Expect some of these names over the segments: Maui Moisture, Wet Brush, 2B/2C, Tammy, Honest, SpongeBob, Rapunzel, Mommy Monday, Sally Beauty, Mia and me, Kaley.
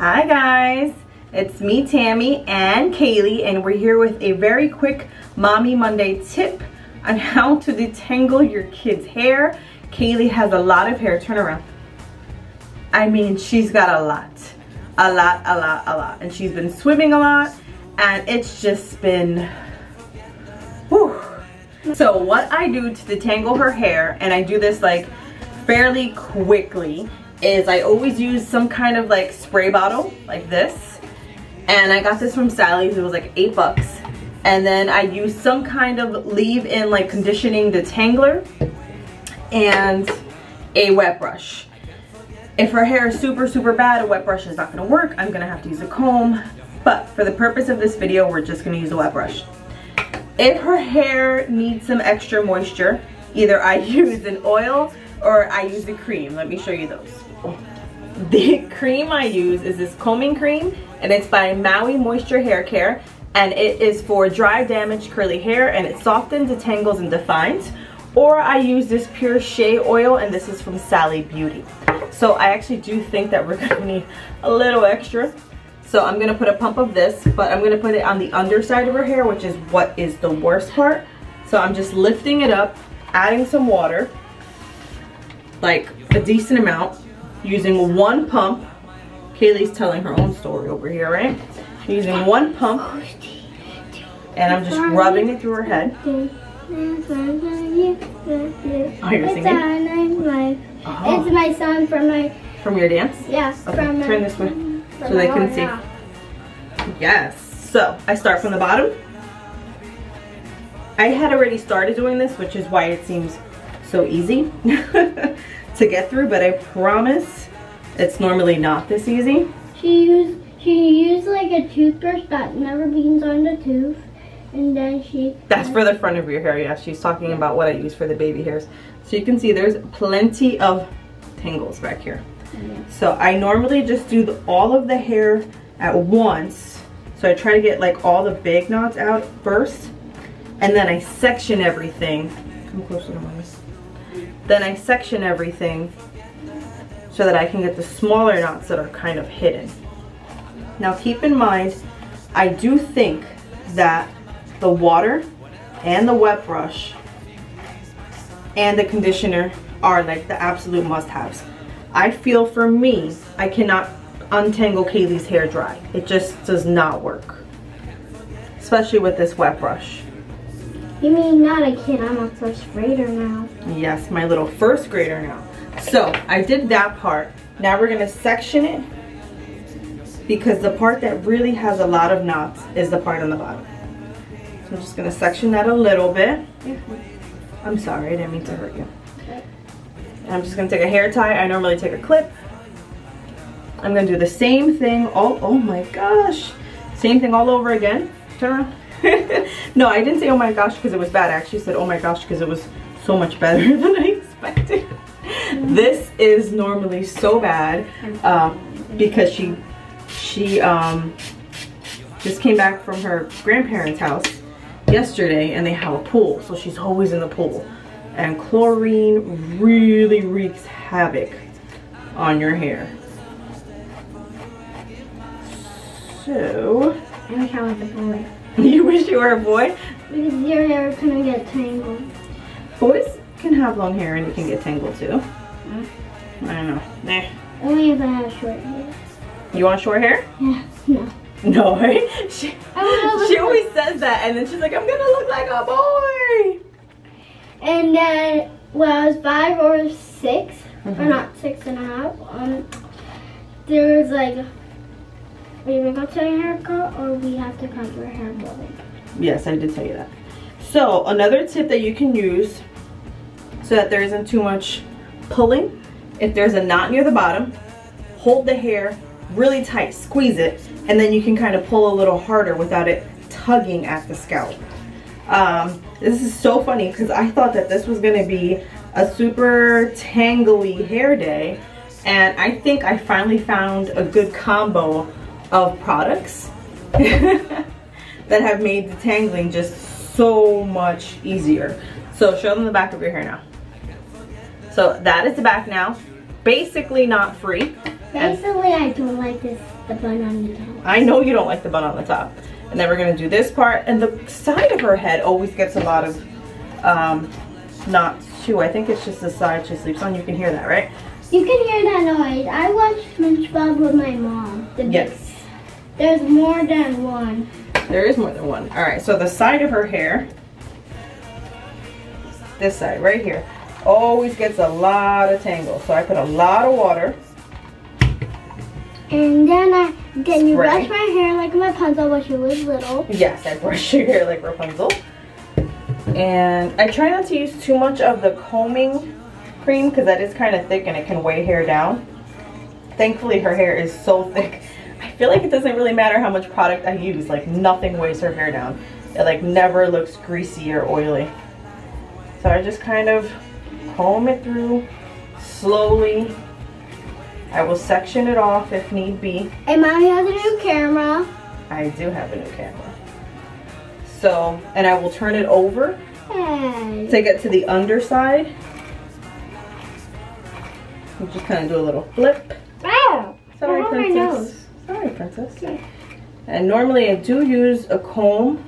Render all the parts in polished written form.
Hi guys, it's me Tammy and Kaylee, and we're here with a very quick Mommy Monday tip on how to detangle your kids' hair. Kaylee has a lot of hair. Turn around. I mean, she's got a lot, and she's been swimming a lot, and it's just been whew. So what I do to detangle her hair, and I do this like fairly quickly, is I always use some kind of like spray bottle like this, and I got this from Sally's. It was like $8, and then I use some kind of leave-in like conditioning detangler and a wet brush. If her hair is super bad, a wet brush is not going to work. I'm going to have to use a comb, but for the purpose of this video, we're just going to use a wet brush. If her hair needs some extra moisture, either I use an oil or I use the cream. Let me show you those. The cream I use is this combing cream, and it's by Maui Moisture Hair Care, and it is for dry, damaged, curly hair, and it softens, detangles, and defines. Or I use this pure shea oil, and this is from Sally Beauty. So I actually do think that we're gonna need a little extra. So I'm gonna put a pump of this, but I'm gonna put it on the underside of her hair, which is what is the worst part. So I'm just lifting it up, adding some water, like a decent amount, using one pump. Kaylee's telling her own story over here, right? Using one pump, and I'm just rubbing it through her head. Oh, you're singing? Oh. It's my song from my... From your dance? Yes. Okay, from turn this way so they can see. Yes. So, I start from the bottom. I had already started doing this, which is why it seems so easy to get through, but I promise it's normally not this easy. She used like a toothbrush that never begins on the tooth, and then she... That's for the front of your hair, yeah. She's talking about what I use for the baby hairs. So you can see there's plenty of tangles back here. So I normally just do all of the hair at once. So I try to get like all the big knots out first, and then I section everything. Come closer to mine. Then I section everything so that I can get the smaller knots that are kind of hidden. Now keep in mind, I do think that the water and the wet brush and the conditioner are like the absolute must-haves. I feel for me, I cannot untangle Kaylee's hair dry. It just does not work, especially with this wet brush. You mean not a kid, I'm a first grader now. Yes, my little first grader now. So I did that part. Now we're gonna section it, because the part that really has a lot of knots is the part on the bottom. So I'm just gonna section that a little bit. I'm sorry, I didn't mean to hurt you. I'm just gonna take a hair tie. I normally take a clip. I'm gonna do the same thing all, oh my gosh. Same thing all over again. Turn around. No, I didn't say oh my gosh because it was bad. I actually said oh my gosh because it was so much better than I expected. This is normally so bad because she just came back from her grandparents' house yesterday, and they have a pool, so she's always in the pool, and chlorine really wreaks havoc on your hair. So I wish I was a boy. You wish you were a boy? Because your hair couldn't get tangled. Boys can have long hair and it can get tangled too. I don't know. Nah. Only if I have short hair. You want short hair? Yeah. No. No, right? She always says that, and then she's like, I'm gonna look like a boy. And then when I was 5 or 6, or not 6 and a half, there was like, are you gonna go to your haircut, or we have to cut your hair blowing? Yes, I did tell you that. So another tip that you can use so that there isn't too much pulling, if there's a knot near the bottom, hold the hair really tight, squeeze it, and then you can kind of pull a little harder without it tugging at the scalp. This is so funny because I thought that this was gonna be a super tangly hair day, and I think I finally found a good combo of products that have made the tangling just so much easier. So show them the back of your hair now. So that is the back now. Basically not free. Basically I don't like this the bun on the top. I know you don't like the bun on the top. And then we're going to do this part. And the side of her head always gets a lot of knots too. I think it's just the side she sleeps on. You can hear that, right? You can hear that noise. I watched SpongeBob with my mom. Yes. There's more than one. There is more than one. All right, so the side of her hair, this side right here, always gets a lot of tangles. So I put a lot of water. And then you brush my hair like Rapunzel when she was little. Yes, I brush your hair like Rapunzel. And I try not to use too much of the combing cream because that is kind of thick and it can weigh hair down. Thankfully, her hair is so thick. I feel like it doesn't really matter how much product I use. Like, nothing weighs her hair down. It, like, never looks greasy or oily. So I just kind of comb it through slowly. I will section it off if need be. And Mommy has a new camera. I do have a new camera. So, and I will turn it over to get to the underside. You just kind of do a little flip. Ow! Sorry, princess. My nose. Sorry, princess. Yeah. And normally I do use a comb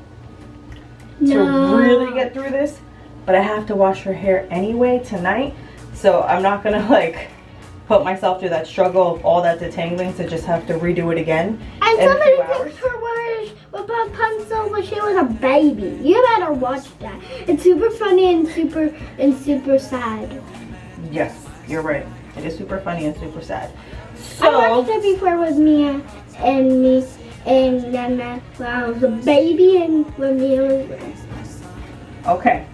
to really get through this, but I have to wash her hair anyway tonight, so I'm not gonna like put myself through that struggle of all that detangling to just have to redo it again. And somebody picked her words with Rapunzel when she was a baby. You better watch that. It's super funny and super sad. Yes, you're right. It is super funny and super sad. So, I watched it before with Mia and me and Nana when I was a baby and when Mia was little. Okay,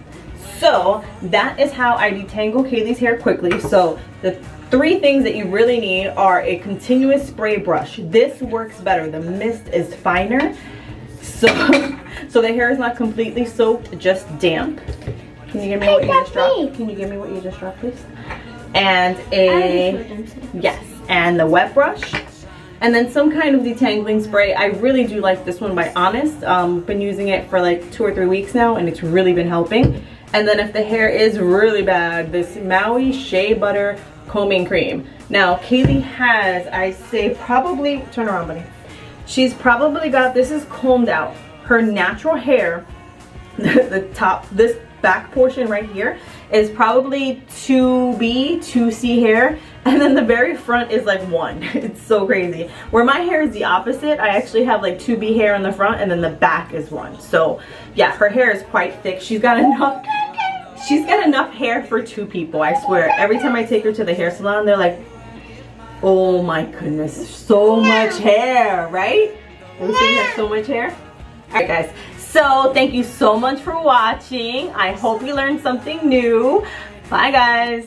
so that is how I detangle Kaylee's hair quickly. So the three things that you really need are a continuous spray brush. This works better. The mist is finer, so the hair is not completely soaked, just damp. Can you give me what you just dropped? Can you give me what you just dropped, please? And a yes, and the wet brush, and then some kind of detangling spray. I really do like this one by Honest. Been using it for like 2 or 3 weeks now, and it's really been helping. And then if the hair is really bad, this Maui Shea Butter Combing Cream. Now Kaylee has, I say probably, turn around buddy, she's probably got, this is combed out, her natural hair, the top, this back portion right here is probably 2B, 2C hair, and then the very front is like 1. It's so crazy. Where my hair is the opposite, I actually have like 2B hair on the front and then the back is 1. So yeah, her hair is quite thick. She's got enough hair for 2 people, I swear. Every time I take her to the hair salon, they're like, oh my goodness, so much hair, right? Lucy has so much hair. All right guys, so thank you so much for watching. I hope you learned something new. Bye guys.